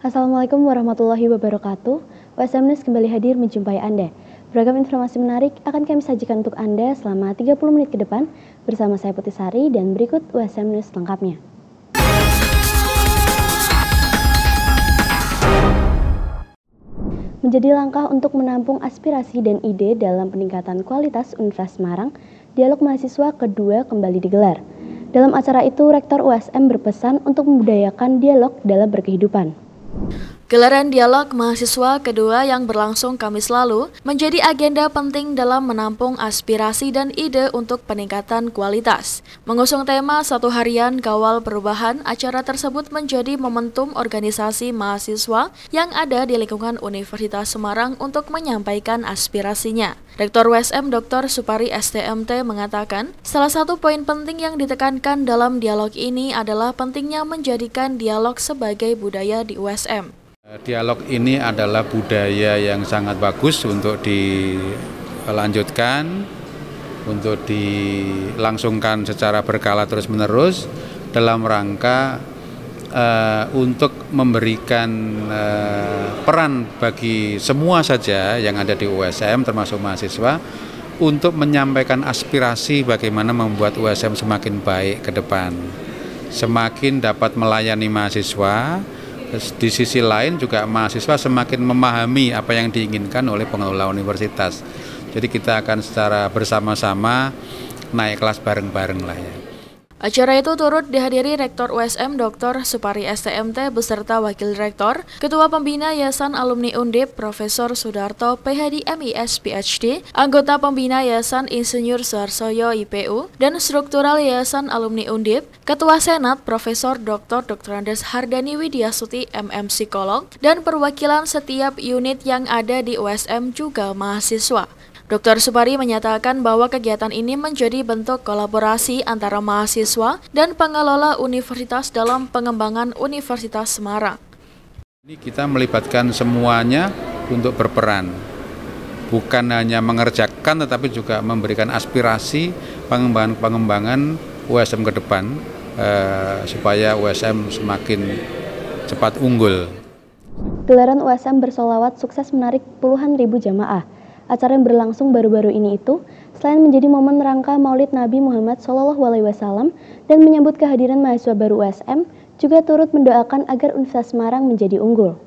Assalamualaikum warahmatullahi wabarakatuh. USM News kembali hadir menjumpai Anda. Beragam informasi menarik akan kami sajikan untuk Anda selama 30 menit ke depan bersama saya Putisari dan berikut USM News lengkapnya. Menjadi langkah untuk menampung aspirasi dan ide dalam peningkatan kualitas Universitas Semarang, dialog mahasiswa kedua kembali digelar. Dalam acara itu, Rektor USM berpesan untuk membudayakan dialog dalam berkehidupan. Gelaran dialog mahasiswa kedua yang berlangsung Kamis lalu menjadi agenda penting dalam menampung aspirasi dan ide untuk peningkatan kualitas. Mengusung tema Satu Harian Kawal Perubahan, acara tersebut menjadi momentum organisasi mahasiswa yang ada di lingkungan Universitas Semarang untuk menyampaikan aspirasinya. Rektor USM Dr. Supari STMT mengatakan, salah satu poin penting yang ditekankan dalam dialog ini adalah pentingnya menjadikan dialog sebagai budaya di USM. Dialog ini adalah budaya yang sangat bagus untuk dilanjutkan, untuk dilangsungkan secara berkala terus-menerus dalam rangka untuk memberikan peran bagi semua saja yang ada di USM termasuk mahasiswa untuk menyampaikan aspirasi bagaimana membuat USM semakin baik ke depan, semakin dapat melayani mahasiswa. Di sisi lain juga mahasiswa semakin memahami apa yang diinginkan oleh pengelola universitas. Jadi kita akan secara bersama-sama naik kelas bareng-bareng lah ya. Acara itu turut dihadiri Rektor USM Dr. Supari STMT beserta Wakil Rektor, Ketua Pembina Yayasan Alumni Undip Profesor Sudarto PhD MIS PhD, anggota Pembina Yayasan Insinyur Suarsoyo IPU dan Struktural Yayasan Alumni Undip, Ketua Senat Profesor Dr. Andes Hardani Widiasuti MM Psikolog dan perwakilan setiap unit yang ada di USM juga mahasiswa. Dr. Supari menyatakan bahwa kegiatan ini menjadi bentuk kolaborasi antara mahasiswa dan pengelola universitas dalam pengembangan Universitas Semarang. Ini kita melibatkan semuanya untuk berperan, bukan hanya mengerjakan tetapi juga memberikan aspirasi pengembangan USM ke depan supaya USM semakin cepat unggul. Gelaran USM bersolawat sukses menarik puluhan ribu jamaah. Acara yang berlangsung baru-baru ini itu, selain menjadi momen rangka Maulid Nabi Muhammad SAW dan menyambut kehadiran mahasiswa baru USM, juga turut mendoakan agar Universitas Semarang menjadi unggul.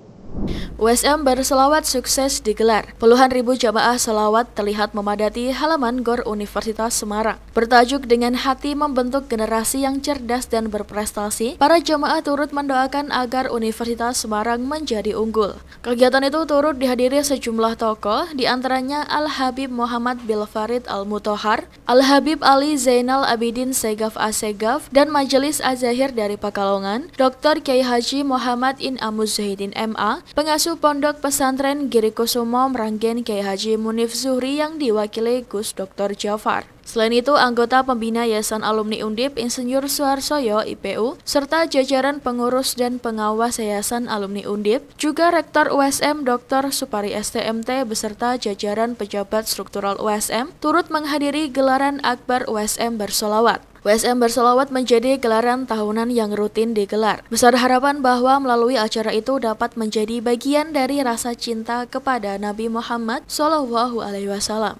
USM bersolawat sukses digelar. Puluhan ribu jamaah solawat terlihat memadati halaman GOR Universitas Semarang. Bertajuk dengan hati membentuk generasi yang cerdas dan berprestasi, para jamaah turut mendoakan agar Universitas Semarang menjadi unggul. Kegiatan itu turut dihadiri sejumlah tokoh, diantaranya Al-Habib Muhammad Bilfarid Al-Mutohar, Al-Habib Ali Zainal Abidin Segaf Asegaf, dan Majelis Az-Zahir dari Pekalongan, Dr. Kyai Haji Muhammad In Amu Zahidin MA, pengasuh Pondok Pesantren Girikusuma Meranggen Kyai Haji Munif Zuhri yang diwakili Gus Dr. Jafar. Selain itu, anggota Pembina Yayasan Alumni Undip Insinyur Suarsoyo IPU, serta jajaran pengurus dan pengawas Yayasan Alumni Undip, juga Rektor USM Dr. Supari STMT beserta jajaran pejabat struktural USM turut menghadiri gelaran Akbar USM bersolawat. USM bersolawat menjadi gelaran tahunan yang rutin digelar. Besar harapan bahwa melalui acara itu dapat menjadi bagian dari rasa cinta kepada Nabi Muhammad SAW.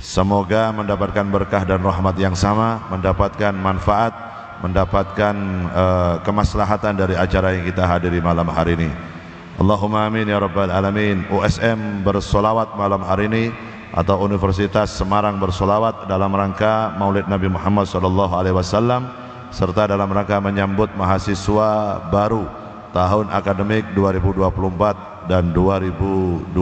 Semoga mendapatkan berkah dan rahmat yang sama, mendapatkan manfaat, mendapatkan kemaslahatan dari acara yang kita hadiri malam hari ini. Allahumma amin ya rabbal alamin. USM bersolawat malam hari ini atau Universitas Semarang bersolawat dalam rangka Maulid Nabi Muhammad SAW serta dalam rangka menyambut mahasiswa baru tahun akademik 2024 dan 2025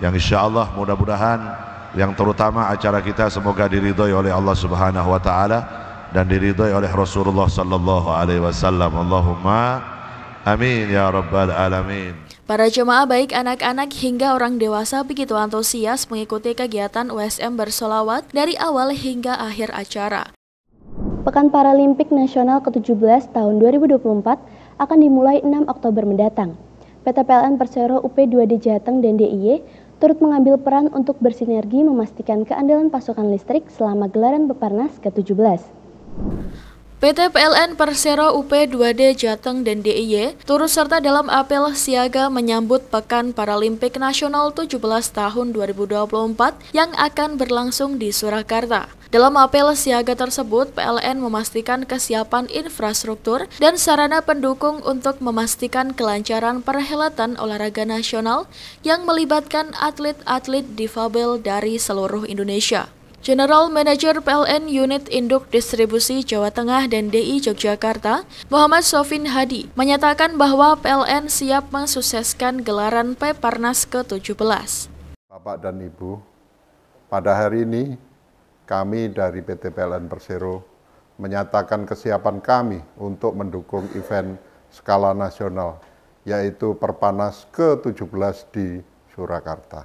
yang insya Allah mudah-mudahan yang terutama acara kita semoga diridhoi oleh Allah Subhanahu wa taala dan diridhoi oleh Rasulullah sallallahu alaihi wasallam. Allahumma amin ya rabbal alamin. Para jemaah baik anak-anak hingga orang dewasa begitu antusias mengikuti kegiatan USM bersolawat dari awal hingga akhir acara. Pekan Paralimpik Nasional ke-17 tahun 2024 akan dimulai 6 Oktober mendatang. PT PLN Persero UP2D Jateng dan DIY turut mengambil peran untuk bersinergi memastikan keandalan pasokan listrik selama gelaran Peparnas ke-17. PT PLN Persero UP2D Jateng dan DIY turut serta dalam apel siaga menyambut Pekan Paralimpik Nasional 17 tahun 2024 yang akan berlangsung di Surakarta. Dalam apel siaga tersebut, PLN memastikan kesiapan infrastruktur dan sarana pendukung untuk memastikan kelancaran perhelatan olahraga nasional yang melibatkan atlet-atlet difabel dari seluruh Indonesia. General Manager PLN Unit Induk Distribusi Jawa Tengah dan DI Yogyakarta, Muhammad Sofin Hadi, menyatakan bahwa PLN siap mensukseskan gelaran Peparnas ke-17. Bapak dan Ibu, pada hari ini kami dari PT PLN Persero menyatakan kesiapan kami untuk mendukung event skala nasional, yaitu Peparnas ke-17 di Surakarta.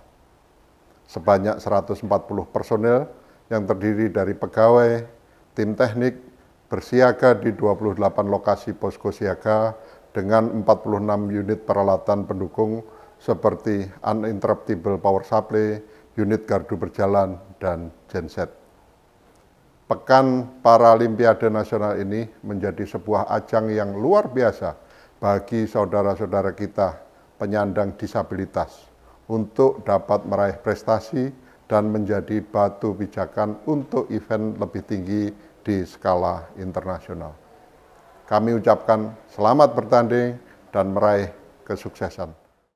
Sebanyak 140 personel yang terdiri dari pegawai, tim teknik, bersiaga di 28 lokasi posko siaga dengan 46 unit peralatan pendukung seperti uninterruptible power supply, unit gardu berjalan, dan genset. Pekan Paralimpiade Nasional ini menjadi sebuah ajang yang luar biasa bagi saudara-saudara kita penyandang disabilitas untuk dapat meraih prestasi dan menjadi batu pijakan untuk event lebih tinggi di skala internasional. Kami ucapkan selamat bertanding dan meraih kesuksesan.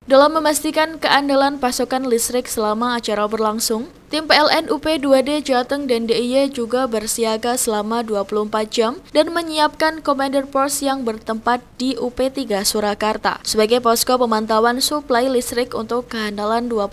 Dalam memastikan keandalan pasokan listrik selama acara berlangsung, tim PLN UP2D Jateng dan DIY juga bersiaga selama 24 jam dan menyiapkan Commander Pos yang bertempat di UP3 Surakarta sebagai posko pemantauan suplai listrik untuk keandalan 21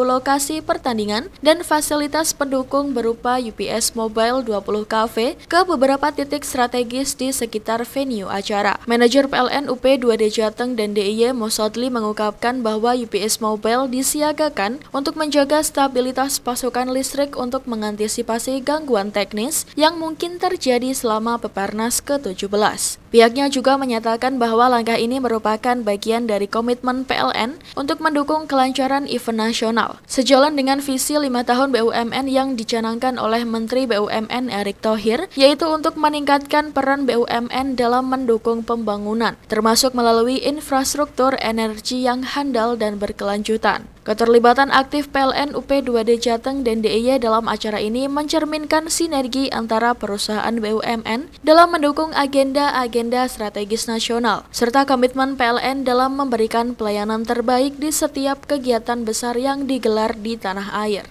lokasi pertandingan dan fasilitas pendukung berupa UPS Mobile 20 KV ke beberapa titik strategis di sekitar venue acara. Manajer PLN UP2D Jateng dan DIY Mosodli mengungkapkan bahwa UPS Mobile disiagakan untuk menjaga stabilitas pasokan listrik untuk mengantisipasi gangguan teknis yang mungkin terjadi selama Peparnas ke-17. Pihaknya juga menyatakan bahwa langkah ini merupakan bagian dari komitmen PLN untuk mendukung kelancaran event nasional, sejalan dengan visi 5 tahun BUMN yang dicanangkan oleh Menteri BUMN Erick Thohir, yaitu untuk meningkatkan peran BUMN dalam mendukung pembangunan, termasuk melalui infrastruktur energi yang handal dan berkelanjutan. Keterlibatan aktif PLN UP2D Jateng dan DIY dalam acara ini mencerminkan sinergi antara perusahaan BUMN dalam mendukung agenda-agenda strategis nasional, serta komitmen PLN dalam memberikan pelayanan terbaik di setiap kegiatan besar yang digelar di tanah air.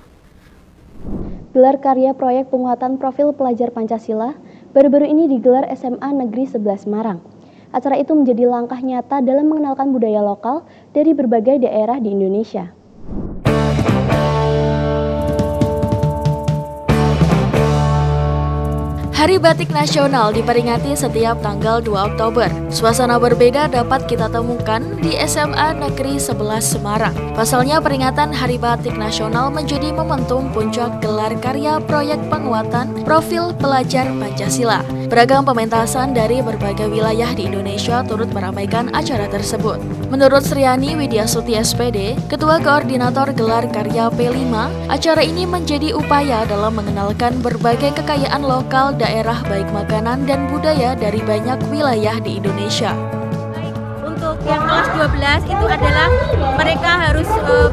Gelar karya proyek penguatan profil pelajar Pancasila baru-baru ini digelar SMA Negeri 11 Semarang. Acara itu menjadi langkah nyata dalam mengenalkan budaya lokal dari berbagai daerah di Indonesia. Hari Batik Nasional diperingati setiap tanggal 2 Oktober. Suasana berbeda dapat kita temukan di SMA Negeri 11 Semarang. Pasalnya peringatan Hari Batik Nasional menjadi momentum puncak gelar karya proyek penguatan profil pelajar Pancasila. Beragam pementasan dari berbagai wilayah di Indonesia turut meramaikan acara tersebut. Menurut Sriani Widiasuti SPD, Ketua Koordinator Gelar Karya P5, acara ini menjadi upaya dalam mengenalkan berbagai kekayaan lokal daerah baik makanan dan budaya dari banyak wilayah di Indonesia. Untuk yang kelas 12 itu adalah mereka harus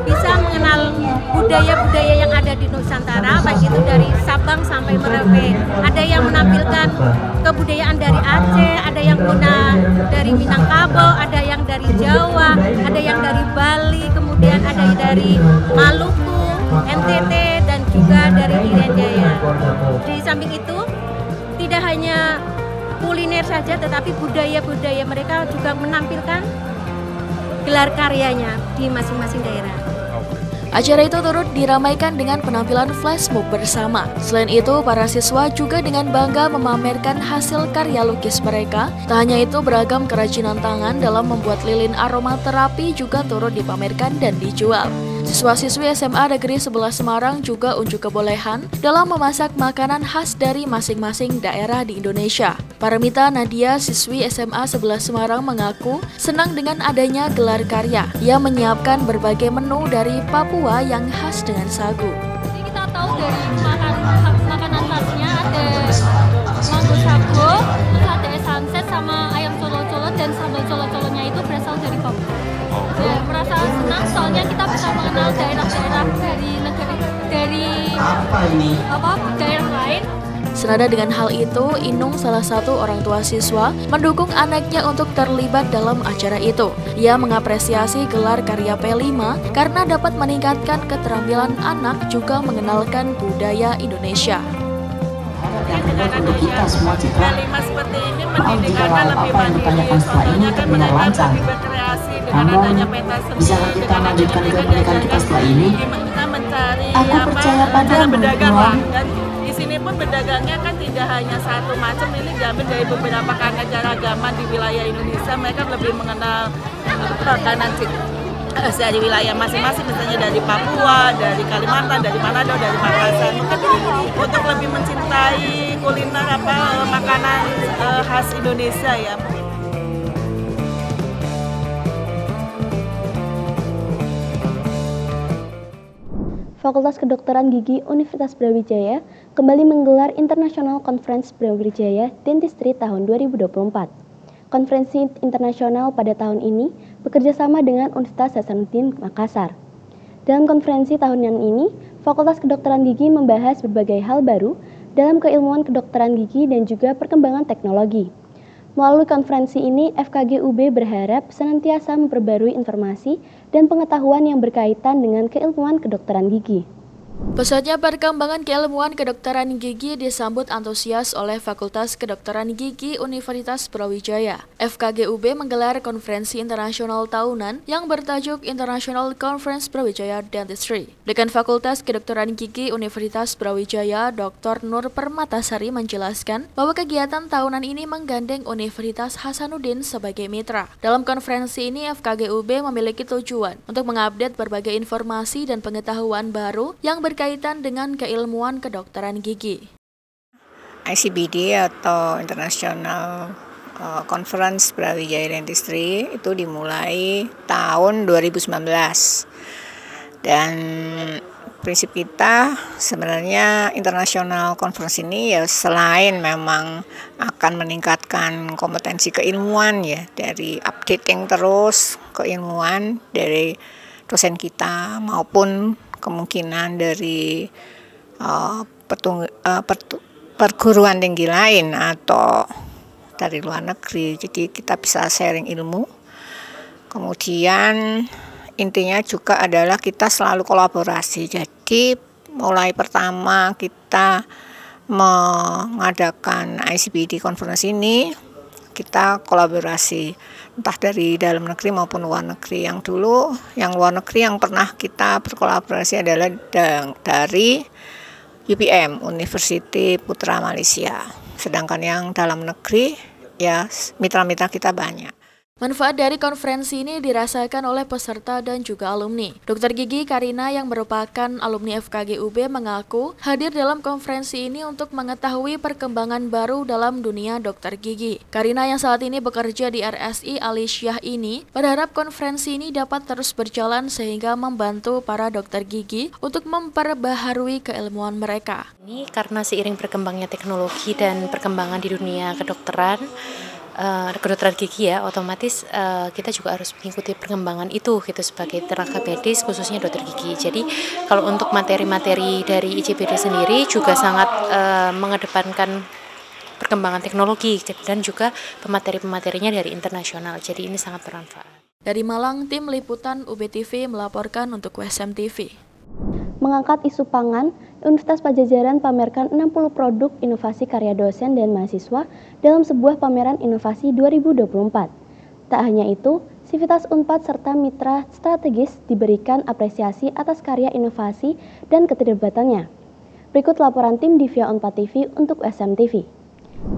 bisa mengenal budaya-budaya yang ada di Nusantara, baik itu dari Sabang sampai Merauke. Ada yang menampilkan kebudayaan dari Aceh, ada yang punya dari Minangkabau, ada yang dari Jawa, ada yang dari Bali, kemudian ada yang dari Maluku, NTT, dan juga dari Irian Jaya. Di samping itu tidak hanya kuliner saja, tetapi budaya-budaya mereka juga menampilkan gelar karyanya di masing-masing daerah. Acara itu turut diramaikan dengan penampilan flashmob bersama. Selain itu, para siswa juga dengan bangga memamerkan hasil karya lukis mereka. Tak hanya itu, beragam kerajinan tangan dalam membuat lilin aromaterapi juga turut dipamerkan dan dijual. Siswa-siswi SMA Negeri 11 Semarang juga unjuk kebolehan dalam memasak makanan khas dari masing-masing daerah di Indonesia. Paramita Nadia, siswi SMA 11 Semarang, mengaku senang dengan adanya gelar karya. Ia menyiapkan berbagai menu dari Papua yang khas dengan sagu. Jadi kita tahu dari makanan khasnya ada manggo sago. sama ayam colok-colok dan sambal colok-coloknya itu berasal dari Papua. Ya, merasa senang soalnya kita bisa mengenal daerah-daerah dari negeri daerah lain. Senada dengan hal itu, Inung, salah satu orang tua siswa, mendukung anaknya untuk terlibat dalam acara itu. Ia mengapresiasi gelar karya P5 karena dapat meningkatkan keterampilan anak juga mengenalkan budaya Indonesia. Dengan adanya P5 seperti ini, mendidik anak lebih mandiri, soalnya kan mereka lebih berkreasi. Dengan adanya peta seni, dengan adanya kita mencari cara berdagang dan di sini pun berdagangnya kan tidak hanya satu macam, ini diambil dari beberapa karena keragaman di wilayah Indonesia. Mereka lebih mengenal makanan dari wilayah masing-masing, misalnya dari Papua, dari Kalimantan, dari Manado, dari Makassar. Untuk lebih mencintai kuliner makanan khas Indonesia ya. Fakultas Kedokteran Gigi Universitas Brawijaya kembali menggelar International Conference Brawijaya Dentistry tahun 2024. Konferensi internasional pada tahun ini bekerjasama dengan Universitas Hasanuddin Makassar. Dalam konferensi tahunan ini, Fakultas Kedokteran Gigi membahas berbagai hal baru dalam keilmuan kedokteran gigi dan juga perkembangan teknologi. Melalui konferensi ini, FKGUB berharap senantiasa memperbarui informasi dan pengetahuan yang berkaitan dengan keilmuan kedokteran gigi. Pesatnya perkembangan keilmuan kedokteran gigi disambut antusias oleh Fakultas Kedokteran Gigi Universitas Brawijaya. FKGUB menggelar konferensi internasional tahunan yang bertajuk International Conference Brawijaya Dentistry. Dekan Fakultas Kedokteran Gigi Universitas Brawijaya, Dr. Nur Permatasari menjelaskan bahwa kegiatan tahunan ini menggandeng Universitas Hasanuddin sebagai mitra. Dalam konferensi ini, FKGUB memiliki tujuan untuk mengupdate berbagai informasi dan pengetahuan baru yang berkaitan dengan keilmuan kedokteran gigi. ICBD atau International Conference Brawijaya Dentistry itu dimulai tahun 2019. Dan prinsip kita sebenarnya international conference ini ya selain memang akan meningkatkan kompetensi keilmuan ya, dari updating terus keilmuan dari dosen kita maupun kemungkinan dari perguruan tinggi lain atau dari luar negeri, jadi kita bisa sharing ilmu. Kemudian intinya juga adalah kita selalu kolaborasi, jadi mulai pertama kita mengadakan ICBD Conference ini, kita kolaborasi entah dari dalam negeri maupun luar negeri. Yang dulu, yang luar negeri yang pernah kita berkolaborasi adalah dari UPM Universiti Putra Malaysia. Sedangkan yang dalam negeri ya mitra-mitra kita banyak. Manfaat dari konferensi ini dirasakan oleh peserta dan juga alumni. Dokter gigi Karina yang merupakan alumni FKGUB mengaku hadir dalam konferensi ini untuk mengetahui perkembangan baru dalam dunia dokter gigi. Karina yang saat ini bekerja di RSI Alisyah ini berharap konferensi ini dapat terus berjalan sehingga membantu para dokter gigi untuk memperbaharui keilmuan mereka. Ini karena seiring perkembangnya teknologi dan perkembangan di dunia kedokteran, kedokteran gigi ya, otomatis kita juga harus mengikuti perkembangan itu gitu sebagai tenaga medis khususnya dokter gigi. Jadi kalau untuk materi-materi dari ICBD sendiri juga sangat mengedepankan perkembangan teknologi dan juga pemateri-pematerinya dari internasional. Jadi ini sangat bermanfaat. Dari Malang, tim liputan UBTV melaporkan untuk USM TV. Mengangkat isu pangan, Universitas Padjadjaran pamerkan 60 produk inovasi karya dosen dan mahasiswa dalam sebuah pameran inovasi 2024. Tak hanya itu, Sivitas Unpad serta mitra strategis diberikan apresiasi atas karya inovasi dan keterlibatannya. Berikut laporan tim Divya Unpad TV untuk USM TV.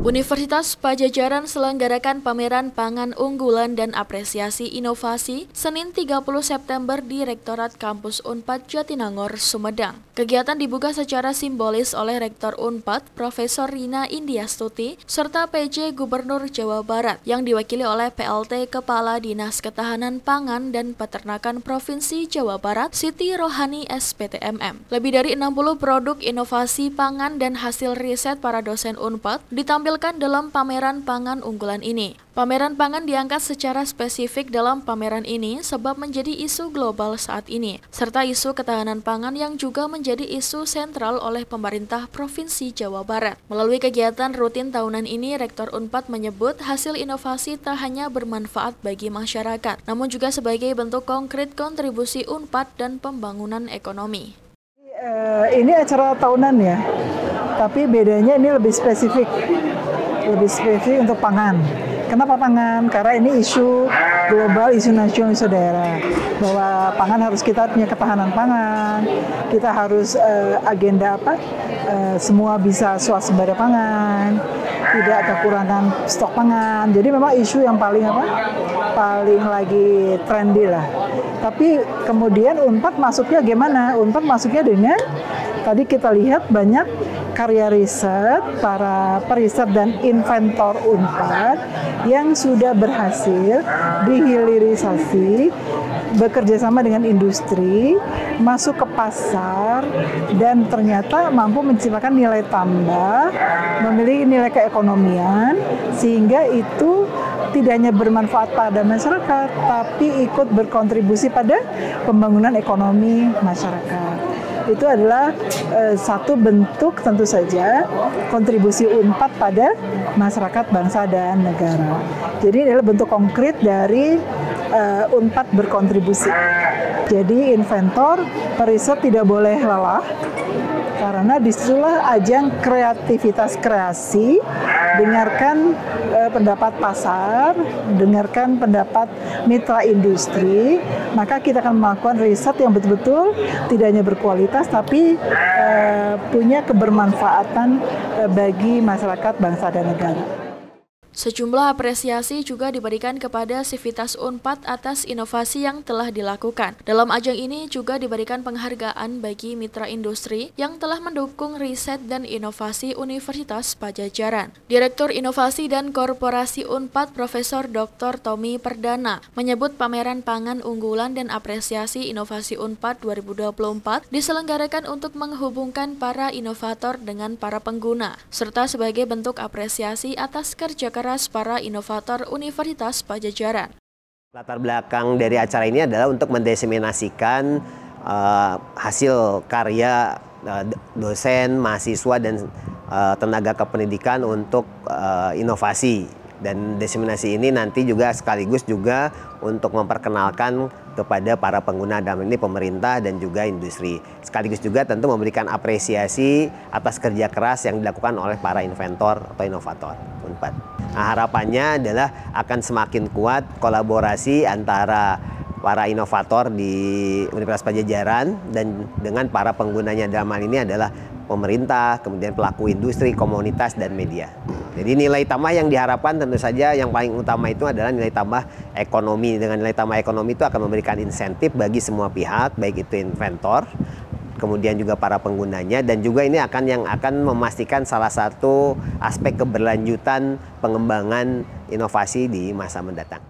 Universitas Padjadjaran selenggarakan pameran pangan unggulan dan apresiasi inovasi Senin 30 September di Rektorat Kampus Unpad Jatinangor, Sumedang. Kegiatan dibuka secara simbolis oleh Rektor Unpad, Profesor Rina Indiastuti, serta PJ Gubernur Jawa Barat yang diwakili oleh PLT Kepala Dinas Ketahanan Pangan dan Peternakan Provinsi Jawa Barat, Siti Rohani SPTMM. Lebih dari 60 produk inovasi pangan dan hasil riset para dosen Unpad ditampilkan ditampilkan dalam pameran pangan unggulan ini. Pameran pangan diangkat secara spesifik dalam pameran ini sebab menjadi isu global saat ini, serta isu ketahanan pangan yang juga menjadi isu sentral oleh pemerintah Provinsi Jawa Barat. Melalui kegiatan rutin tahunan ini, Rektor Unpad menyebut hasil inovasi tak hanya bermanfaat bagi masyarakat, namun juga sebagai bentuk konkret kontribusi Unpad dan pembangunan ekonomi. Ini acara tahunan ya, tapi bedanya ini lebih spesifik untuk pangan. Kenapa pangan? Karena ini isu global, isu nasional, isu daerah. Bahwa pangan harus kita punya ketahanan pangan, kita harus agenda apa? Semua bisa swasembada pangan, tidak kekurangan stok pangan. Jadi memang isu yang paling apa? Paling lagi trendy lah. Tapi kemudian Unpad masuknya gimana? Unpad masuknya dengan tadi kita lihat banyak karya riset, para periset dan inventor Unpad yang sudah berhasil dihilirisasi, bekerja sama dengan industri, masuk ke pasar, dan ternyata mampu menciptakan nilai tambah, memiliki nilai keekonomian, sehingga itu tidak hanya bermanfaat pada masyarakat, tapi ikut berkontribusi pada pembangunan ekonomi masyarakat. Itu adalah satu bentuk tentu saja kontribusi Unpad pada masyarakat, bangsa, dan negara. Jadi ini adalah bentuk konkret dari Unpad berkontribusi. Jadi inventor, periset tidak boleh lelah, karena disitulah ajang kreativitas kreasi, dengarkan pendapat pasar, dengarkan pendapat mitra industri, maka kita akan melakukan riset yang betul-betul tidak hanya berkualitas, tapi punya kebermanfaatan bagi masyarakat, bangsa, dan negara. Sejumlah apresiasi juga diberikan kepada sivitas Unpad atas inovasi yang telah dilakukan. Dalam ajang ini juga diberikan penghargaan bagi mitra industri yang telah mendukung riset dan inovasi Universitas Padjadjaran. Direktur Inovasi dan Korporasi Unpad Profesor Dr. Tommy Perdana menyebut pameran pangan unggulan dan apresiasi inovasi Unpad 2024 diselenggarakan untuk menghubungkan para inovator dengan para pengguna, serta sebagai bentuk apresiasi atas kerja keras para inovator Universitas Padjadjaran. Latar belakang dari acara ini adalah untuk mendiseminasikan hasil karya dosen, mahasiswa, dan tenaga kependidikan untuk inovasi. Dan diseminasi ini nanti juga sekaligus juga untuk memperkenalkan kepada para pengguna, dalam ini pemerintah dan juga industri. Sekaligus juga tentu memberikan apresiasi atas kerja keras yang dilakukan oleh para inventor atau inovator Unpad. Nah, harapannya adalah akan semakin kuat kolaborasi antara para inovator di Universitas Padjadjaran dan dengan para penggunanya, dalam hal ini adalah pemerintah, kemudian pelaku industri, komunitas, dan media. Jadi nilai tambah yang diharapkan tentu saja yang paling utama itu adalah nilai tambah ekonomi. Dengan nilai tambah ekonomi itu akan memberikan insentif bagi semua pihak, baik itu inventor, kemudian juga para penggunanya, dan juga ini akan yang akan memastikan salah satu aspek keberlanjutan pengembangan inovasi di masa mendatang.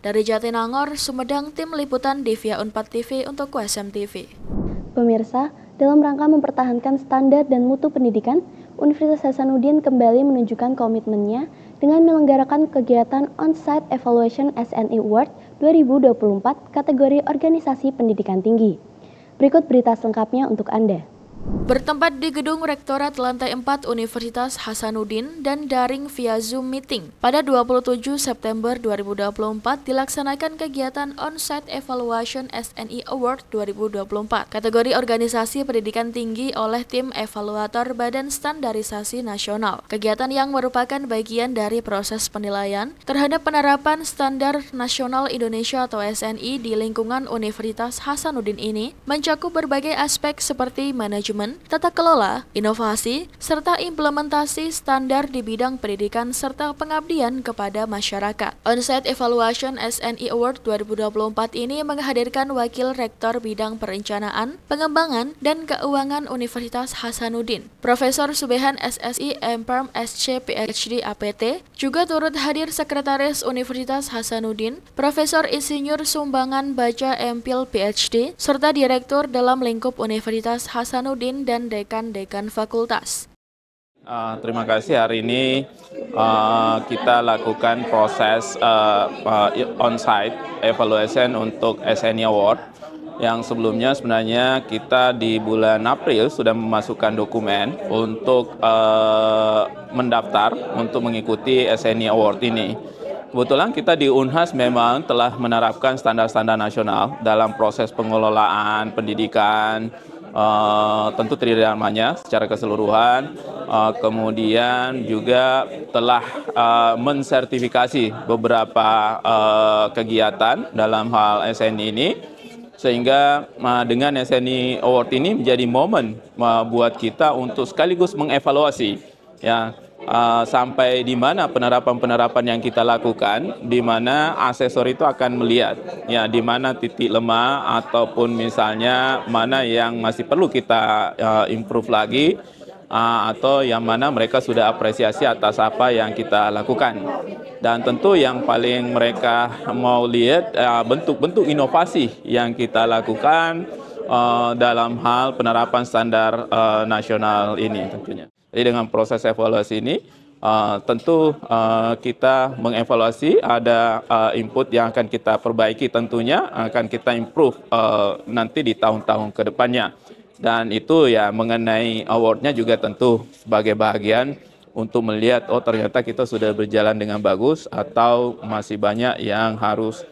Dari Jatinangor, Sumedang, Tim Liputan Divya Unpad TV untuk USM TV. Pemirsa, dalam rangka mempertahankan standar dan mutu pendidikan, Universitas Hasanuddin kembali menunjukkan komitmennya dengan menyelenggarakan kegiatan On-Site Evaluation SNI Award 2024 kategori Organisasi Pendidikan Tinggi. Berikut berita selengkapnya untuk Anda. Bertempat di gedung Rektorat Lantai 4 Universitas Hasanuddin dan daring via Zoom Meeting, pada 27 September 2024 dilaksanakan kegiatan On-Site Evaluation SNI Award 2024, kategori Organisasi Pendidikan Tinggi oleh tim evaluator Badan Standarisasi Nasional. Kegiatan yang merupakan bagian dari proses penilaian terhadap penerapan Standar Nasional Indonesia atau SNI di lingkungan Universitas Hasanuddin ini mencakup berbagai aspek seperti manajemen, tata kelola, inovasi, serta implementasi standar di bidang pendidikan serta pengabdian kepada masyarakat. On-Site Evaluation SNI Award 2024 ini menghadirkan Wakil Rektor Bidang Perencanaan, Pengembangan, dan Keuangan Universitas Hasanuddin, Profesor Subehan SSI M.Perm SC PhD APT, juga turut hadir Sekretaris Universitas Hasanuddin, Profesor Insinyur Sumbangan Baja M.Pil PhD, serta Direktur dalam lingkup Universitas Hasanuddin dan dekan-dekan fakultas. Terima kasih. Hari ini kita lakukan proses on-site evaluation untuk SNI Award yang sebelumnya sebenarnya kita di bulan April sudah memasukkan dokumen untuk mendaftar untuk mengikuti SNI Award ini. Kebetulan kita di Unhas memang telah menerapkan standar-standar nasional dalam proses pengelolaan pendidikan, tentu tridharmanya secara keseluruhan, kemudian juga telah mensertifikasi beberapa kegiatan dalam hal SNI ini, sehingga dengan SNI Award ini menjadi momen buat kita untuk sekaligus mengevaluasi ya sampai di mana penerapan-penerapan yang kita lakukan, di mana asesor itu akan melihat ya di mana titik lemah ataupun misalnya mana yang masih perlu kita improve lagi atau yang mana mereka sudah apresiasi atas apa yang kita lakukan. Dan tentu yang paling mereka mau lihat bentuk-bentuk inovasi yang kita lakukan dalam hal penerapan standar nasional ini tentunya. Jadi dengan proses evaluasi ini tentu kita mengevaluasi ada input yang akan kita perbaiki, tentunya akan kita improve nanti di tahun-tahun ke depannya. Dan itu ya mengenai award-nya juga tentu sebagai bagian untuk melihat oh ternyata kita sudah berjalan dengan bagus atau masih banyak yang harus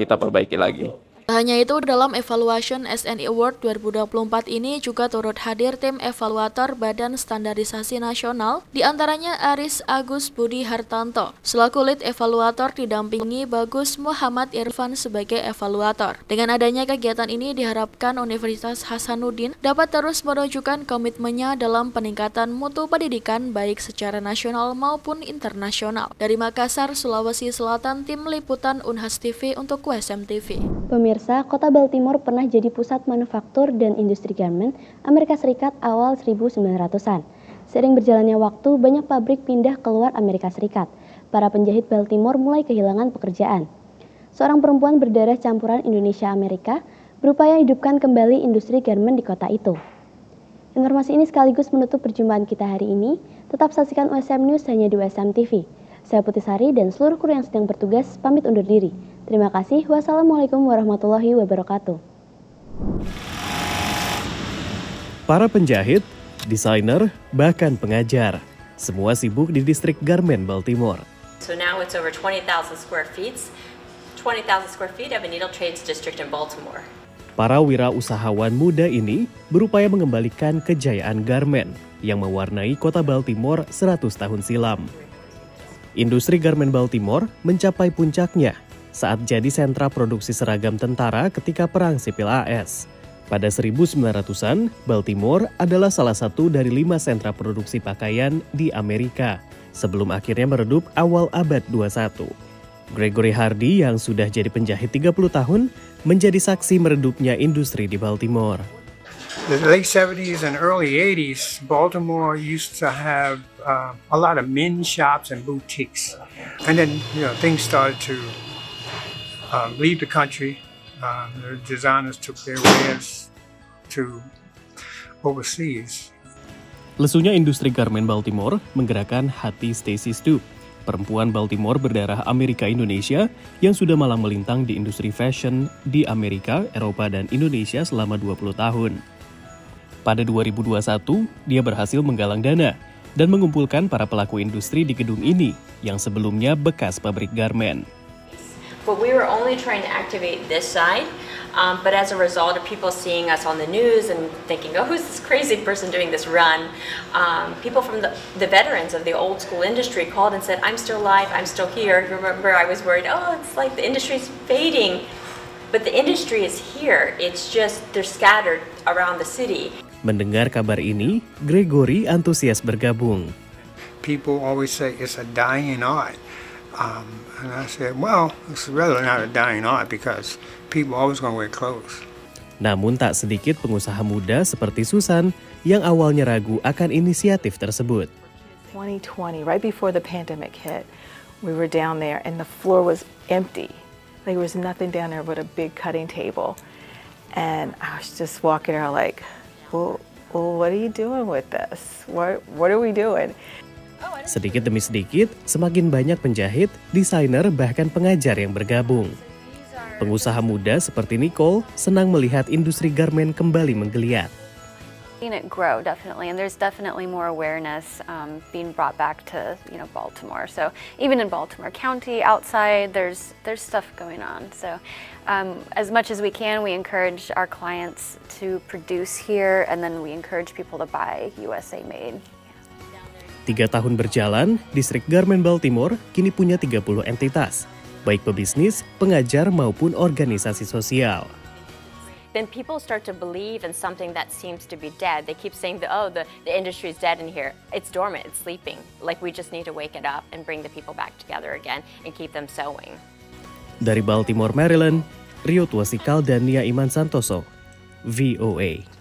kita perbaiki lagi. Hanya itu, dalam evaluation SNI Award 2024 ini juga turut hadir tim evaluator Badan Standarisasi Nasional, diantaranya Aris Agus Budi Hartanto selaku lead evaluator, didampingi Bagus Muhammad Irfan sebagai evaluator. Dengan adanya kegiatan ini diharapkan Universitas Hasanuddin dapat terus menunjukkan komitmennya dalam peningkatan mutu pendidikan baik secara nasional maupun internasional. Dari Makassar, Sulawesi Selatan, tim liputan Unhas TV untuk USM TV. Pemirsa, kota Baltimore pernah jadi pusat manufaktur dan industri garment Amerika Serikat awal 1900-an. Sering berjalannya waktu, banyak pabrik pindah keluar Amerika Serikat. Para penjahit Baltimore mulai kehilangan pekerjaan. Seorang perempuan berdarah campuran Indonesia-Amerika berupaya hidupkan kembali industri garment di kota itu. Informasi ini sekaligus menutup perjumpaan kita hari ini. Tetap saksikan USM News hanya di USM TV. Saya Putisari dan seluruh kru yang sedang bertugas pamit undur diri. Terima kasih. Wassalamualaikum warahmatullahi wabarakatuh. Para penjahit, desainer, bahkan pengajar, semua sibuk di distrik garmen Baltimore. So now it's over 20,000 square feet. 20,000 square feet of a needle trades district in Baltimore. Para wirausahawan muda ini berupaya mengembalikan kejayaan garmen yang mewarnai kota Baltimore 100 tahun silam. Industri garmen Baltimore mencapai puncaknya saat jadi sentra produksi seragam tentara ketika Perang Sipil AS. Pada 1900-an, Baltimore adalah salah satu dari 5 sentra produksi pakaian di Amerika, sebelum akhirnya meredup awal abad 21. Gregory Hardy yang sudah jadi penjahit 30 tahun, menjadi saksi meredupnya industri di Baltimore. The late 70s and early 80s, Baltimore used to have a lot of men's shops and boutiques. And then, you know, things started to leave the country. The designers took their wares to overseas. Lesunya industri garmen Baltimore menggerakkan hati Stacy Stu, perempuan Baltimore berdarah Amerika Indonesia yang sudah malang melintang di industri fashion di Amerika, Eropa, dan Indonesia selama 20 tahun. Pada 2021, dia berhasil menggalang dana dan mengumpulkan para pelaku industri di gedung ini yang sebelumnya bekas pabrik garmen. But we were only trying to activate this side, but as a result of people seeing us on the news and thinking, oh, who's this crazy person doing this run? People from the veterans of the old school industry called and said, I'm still alive, I'm still here. Remember, I was worried, oh, it's like the industry's fading. But the industry is here, it's just they're scattered around the city. Mendengar kabar ini, Gregory antusias bergabung. People always say it's a dying art. And I said, well, it's rather not a dying art because people always gonna wear clothes. Namun tak sedikit pengusaha muda seperti Susan yang awalnya ragu akan inisiatif tersebut. 2020, right before the pandemic hit, we were down there and the floor was empty. Like, there was nothing down there but a big cutting table. And I was just walking around like, well, well, what are you doing with this? What are we doing? Sedikit demi sedikit, semakin banyak penjahit, desainer, bahkan pengajar yang bergabung. Pengusaha muda seperti Nicole senang melihat industri garmen kembali menggeliat. It grow definitely, and there's definitely more awareness being brought back to Baltimore. So even in Baltimore County, outside, there's stuff going on. So as much as we can, we encourage our clients to produce here, and then we encourage people to buy USA made. 3 tahun berjalan, distrik garmen Baltimore kini punya 30 entitas, baik pebisnis, pengajar maupun organisasi sosial. Then people start to believe in something that seems to be dead. They keep saying that, oh, the industry is dead in here. It's dormant, it's sleeping. Like we just need to wake it up and bring the people back together again and keep them sewing. Dari Baltimore, Maryland, Rio Tuasikal dan Nia Iman Santoso, VOA.